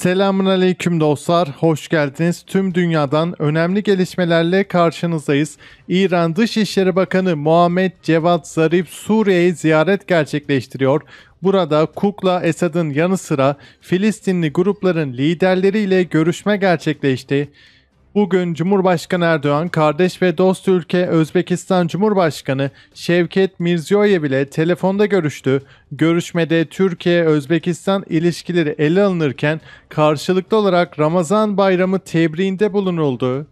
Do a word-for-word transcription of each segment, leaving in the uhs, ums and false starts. Selamünaleyküm dostlar, hoş geldiniz. Tüm dünyadan önemli gelişmelerle karşınızdayız. İran Dışişleri Bakanı Muhammed Cevat Zarif Suriye'yi ziyaret gerçekleştiriyor. Burada Kukla Esad'ın yanı sıra Filistinli grupların liderleriyle görüşme gerçekleşti. Bugün Cumhurbaşkanı Erdoğan, kardeş ve dost ülke Özbekistan Cumhurbaşkanı Şevket Mirziyoyev ile telefonda görüştü. Görüşmede Türkiye-Özbekistan ilişkileri ele alınırken karşılıklı olarak Ramazan Bayramı tebriğinde bulunuldu.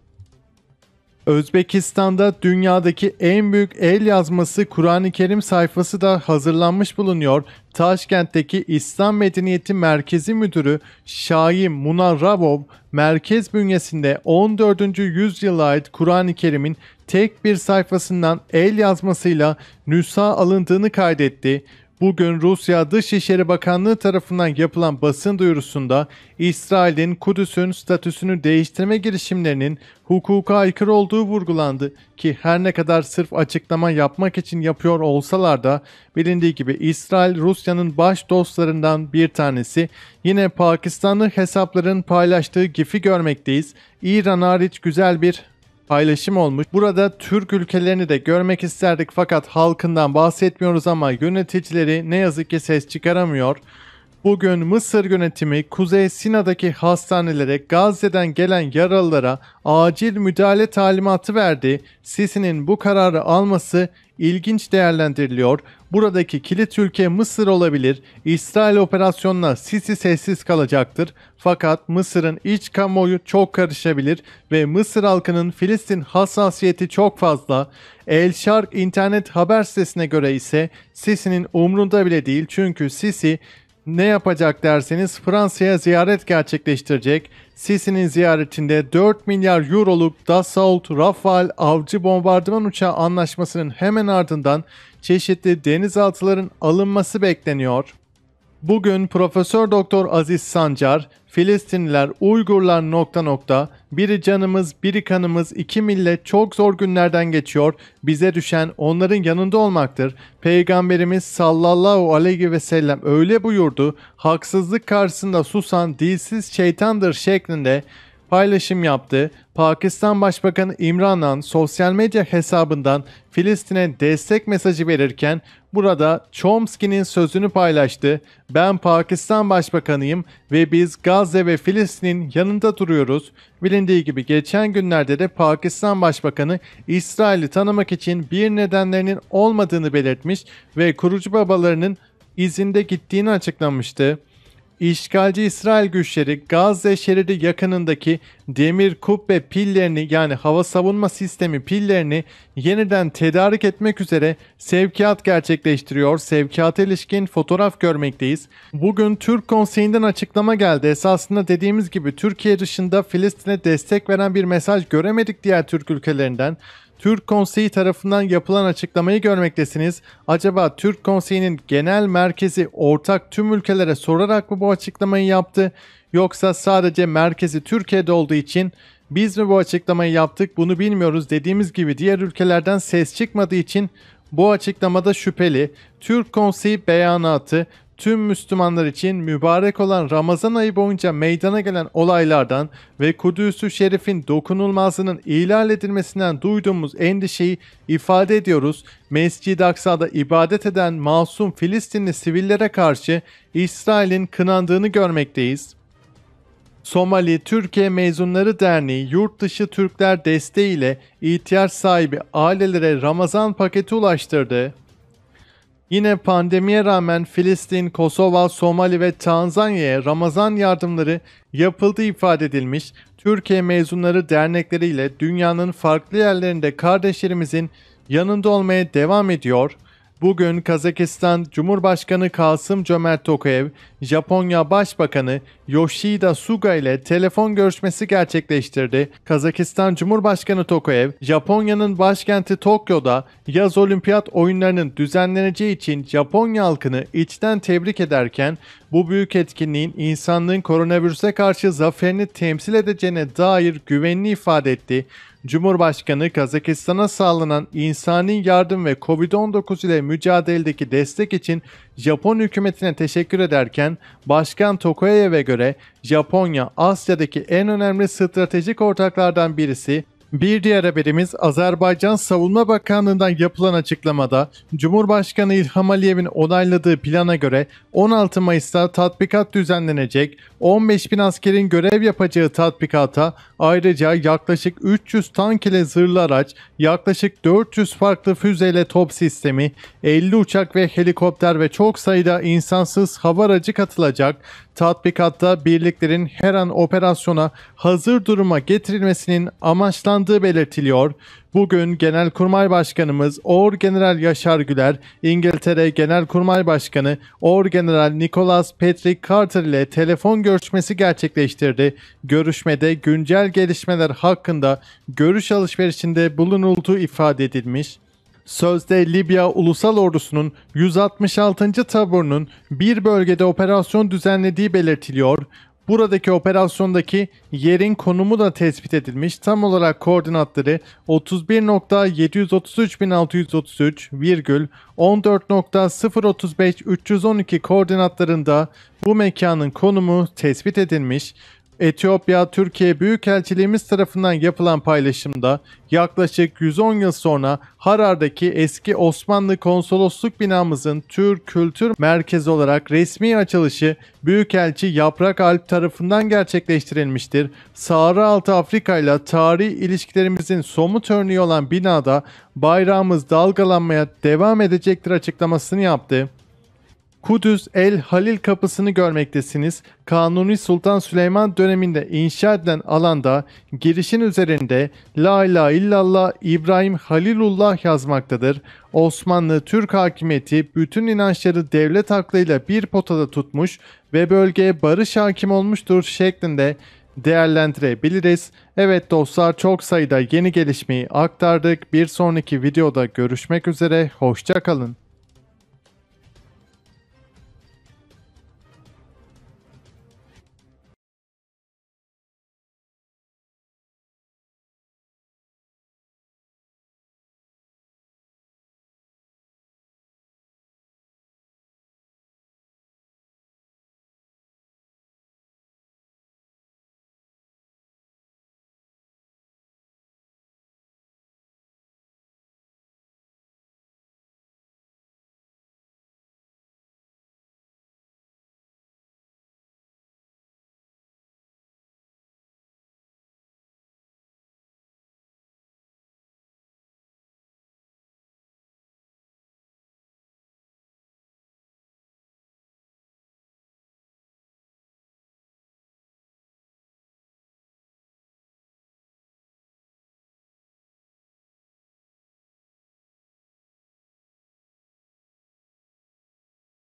Özbekistan'da dünyadaki en büyük el yazması Kur'an-ı Kerim sayfası da hazırlanmış bulunuyor. Taşkent'teki İslam Medeniyeti Merkezi Müdürü Şayim Munarravov, merkez bünyesinde on dördüncü yüzyıla ait Kur'an-ı Kerim'in tek bir sayfasından el yazmasıyla nüsha alındığını kaydetti. Bugün Rusya Dışişleri Bakanlığı tarafından yapılan basın duyurusunda İsrail'in Kudüs'ün statüsünü değiştirme girişimlerinin hukuka aykırı olduğu vurgulandı ki her ne kadar sırf açıklama yapmak için yapıyor olsalar da bilindiği gibi İsrail Rusya'nın baş dostlarından bir tanesi. Yine Pakistanlı hesapların paylaştığı GIF'i görmekteyiz. İran hariç güzel bir paylaşım olmuş. Burada Türk ülkelerini de görmek isterdik fakat halkından bahsetmiyoruz ama yöneticileri ne yazık ki ses çıkaramıyor. Bugün Mısır yönetimi Kuzey Sina'daki hastanelere Gazze'den gelen yaralılara acil müdahale talimatı verdi. Sisi'nin bu kararı alması ilginç değerlendiriliyor. Buradaki kilit ülke Mısır olabilir. İsrail operasyonuna Sisi sessiz kalacaktır. Fakat Mısır'ın iç kamuoyu çok karışabilir ve Mısır halkının Filistin hassasiyeti çok fazla. El Şark internet haber sitesine göre ise Sisi'nin umrunda bile değil, çünkü Sisi ne yapacak derseniz Fransa'ya ziyaret gerçekleştirecek. Sisi'nin ziyaretinde dört milyar euroluk Dassault Rafale avcı bombardıman uçağı anlaşmasının hemen ardından çeşitli denizaltıların alınması bekleniyor. Bugün Profesör Doktor Aziz Sancar, Filistinliler, Uygurlar nokta nokta, biri canımız, biri kanımız, iki millet çok zor günlerden geçiyor. Bize düşen onların yanında olmaktır. Peygamberimiz sallallahu aleyhi ve sellem öyle buyurdu. Haksızlık karşısında susan dilsiz şeytandır şeklinde paylaşım yaptı. Pakistan Başbakanı İmran Han sosyal medya hesabından Filistin'e destek mesajı verirken burada Chomsky'nin sözünü paylaştı. Ben Pakistan Başbakanıyım ve biz Gazze ve Filistin'in yanında duruyoruz. Bilindiği gibi geçen günlerde de Pakistan Başbakanı İsrail'i tanımak için bir nedenlerinin olmadığını belirtmiş ve kurucu babalarının izinde gittiğini açıklamıştı. İşgalci İsrail güçleri Gazze şeridi yakınındaki demir kubbe pillerini, yani hava savunma sistemi pillerini yeniden tedarik etmek üzere sevkiyat gerçekleştiriyor. Sevkiyata ilişkin fotoğraf görmekteyiz. Bugün Türk Konseyi'nden açıklama geldi. Esasında dediğimiz gibi Türkiye dışında Filistin'e destek veren bir mesaj göremedik diğer Türk ülkelerinden. Türk Konseyi tarafından yapılan açıklamayı görmektesiniz. Acaba Türk Konseyi'nin genel merkezi ortak tüm ülkelere sorarak mı bu açıklamayı yaptı? Yoksa sadece merkezi Türkiye'de olduğu için biz mi bu açıklamayı yaptık, bunu bilmiyoruz. Dediğimiz gibi diğer ülkelerden ses çıkmadığı için bu açıklamada şüpheli. Türk Konseyi beyanatı tüm Müslümanlar için mübarek olan Ramazan ayı boyunca meydana gelen olaylardan ve Kudüs-ü Şerif'in dokunulmazlığının ihlal edilmesinden duyduğumuz endişeyi ifade ediyoruz. Mescid-i Aksa'da ibadet eden masum Filistinli sivillere karşı İsrail'in kınandığını görmekteyiz. Somali Türkiye Mezunları Derneği Yurtdışı Türkler desteğiyle ihtiyaç sahibi ailelere Ramazan paketi ulaştırdı. Yine pandemiye rağmen Filistin, Kosova, Somali ve Tanzanya'ya Ramazan yardımları yapıldığı ifade edilmiş. Türkiye mezunları dernekleriyle dünyanın farklı yerlerinde kardeşlerimizin yanında olmaya devam ediyor. Bugün Kazakistan Cumhurbaşkanı Kasım Jomart Tokayev, Japonya Başbakanı Yoshihide Suga ile telefon görüşmesi gerçekleştirdi. Kazakistan Cumhurbaşkanı Tokayev, Japonya'nın başkenti Tokyo'da yaz olimpiyat oyunlarının düzenleneceği için Japonya halkını içten tebrik ederken Bu büyük etkinliğin insanlığın koronavirüse karşı zaferini temsil edeceğine dair güvenini ifade etti. Cumhurbaşkanı Kazakistan'a sağlanan insani yardım ve Covid on dokuz ile mücadeledeki destek için Japon hükümetine teşekkür ederken Başkan Tokayev'e göre Japonya Asya'daki en önemli stratejik ortaklardan birisi. Bir diğer haberimiz Azerbaycan Savunma Bakanlığı'ndan yapılan açıklamada Cumhurbaşkanı İlham Aliyev'in onayladığı plana göre on altı Mayıs'ta tatbikat düzenlenecek. on beş bin askerin görev yapacağı tatbikata ayrıca yaklaşık üç yüz tank ile zırhlı araç, yaklaşık dört yüz farklı füzeyle top sistemi, elli uçak ve helikopter ve çok sayıda insansız hava aracı katılacak. Tatbikatta birliklerin her an operasyona hazır duruma getirilmesinin amaçlandığı belirtiliyor. Bugün Genelkurmay Başkanımız Orgeneral Yaşar Güler, İngiltere Genelkurmay Başkanı Orgeneral Nicholas Patrick Carter ile telefon görüşmesi gerçekleştirdi. Görüşmede güncel gelişmeler hakkında görüş alışverişinde bulunulduğu ifade edilmiş. Sözde Libya Ulusal Ordusu'nun yüz altmış altıncı taburunun bir bölgede operasyon düzenlediği belirtiliyor. Buradaki operasyondaki yerin konumu da tespit edilmiş. Tam olarak koordinatları otuz bir nokta yedi yüz otuz üç bin altı yüz otuz üç virgül on dört nokta sıfır otuz beş üç yüz on iki koordinatlarında bu mekanın konumu tespit edilmiş. Etiyopya, Türkiye Büyükelçiliğimiz tarafından yapılan paylaşımda yaklaşık yüz on yıl sonra Harar'daki eski Osmanlı konsolosluk binamızın Türk Kültür Merkezi olarak resmi açılışı Büyükelçi Yaprak Alp tarafından gerçekleştirilmiştir. Sahara Altı Afrika ile tarihi ilişkilerimizin somut örneği olan binada bayrağımız dalgalanmaya devam edecektir açıklamasını yaptı. Kudüs El Halil kapısını görmektesiniz. Kanuni Sultan Süleyman döneminde inşa edilen alanda girişin üzerinde La ilahe illallah İbrahim Halilullah yazmaktadır. Osmanlı Türk hakimiyeti bütün inançları devlet aklıyla bir potada tutmuş ve bölgeye barış hakim olmuştur şeklinde değerlendirebiliriz. Evet dostlar, çok sayıda yeni gelişmeyi aktardık. Bir sonraki videoda görüşmek üzere. Hoşça kalın.